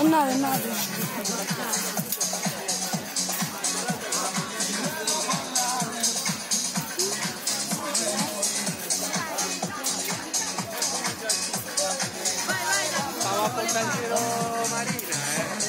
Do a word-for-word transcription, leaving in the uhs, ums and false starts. Another, another. Stava per il Marina, eh?